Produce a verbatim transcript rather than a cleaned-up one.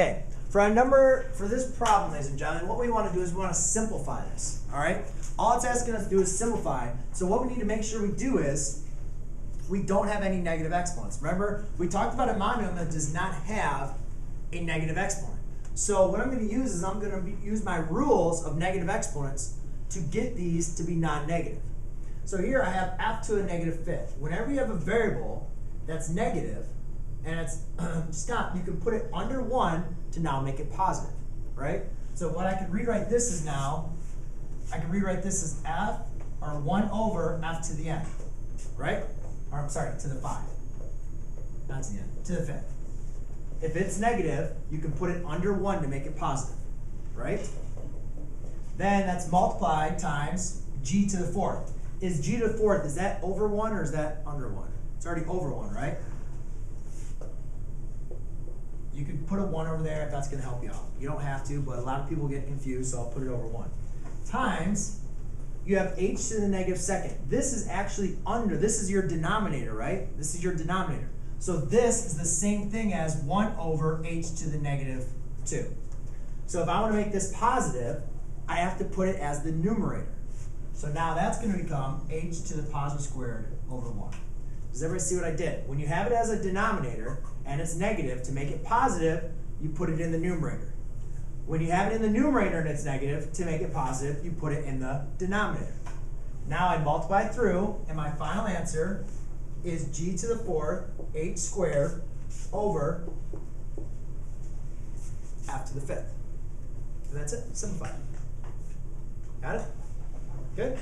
Okay, for our number, for this problem, ladies and gentlemen, what we want to do is we want to simplify this, all right? All it's asking us to do is simplify. So what we need to make sure we do is we don't have any negative exponents. Remember, we talked about a mononomial that does not have a negative exponent. So what I'm going to use is I'm going to use my rules of negative exponents to get these to be non-negative. So here I have f to a negative fifth. Whenever you have a variable that's negative and it's stop, you can put it under one to now make it positive, right? So what I can rewrite this is now, I can rewrite this as f or one over f to the n, right? Or I'm sorry, to the five, not to the n, to the fifth. If it's negative, you can put it under one to make it positive, right? Then that's multiplied times g to the fourth. Is g to the fourth, is that over one or is that under one? It's already over one, right? You can put a one over there if that's going to help you out. You don't have to, but a lot of people get confused, so I'll put it over one. Times, you have h to the negative second. This is actually under, this is your denominator, right? This is your denominator. So this is the same thing as one over h to the negative two. So if I want to make this positive, I have to put it as the numerator. So now that's going to become h to the positive squared over one. Does everybody see what I did? When you have it as a denominator and it's negative, to make it positive, you put it in the numerator. When you have it in the numerator and it's negative, to make it positive, you put it in the denominator. Now I multiply through, and my final answer is g to the fourth h squared over f to the fifth. And that's it. Simplify. Got it? Good?